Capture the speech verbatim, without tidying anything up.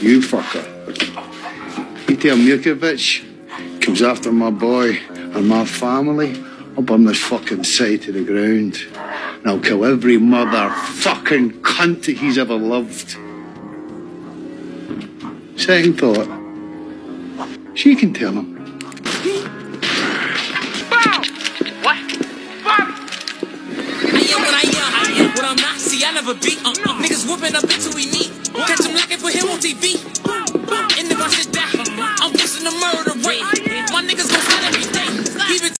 You fucker. Peter Mirkovic comes after my boy and my family. I'll burn this fucking site to the ground. And I'll kill every motherfucking cunt that he's ever loved. Second thought. She can tell him. What? What? What I'm not, see, I never beat. Niggas whooping up until we meet.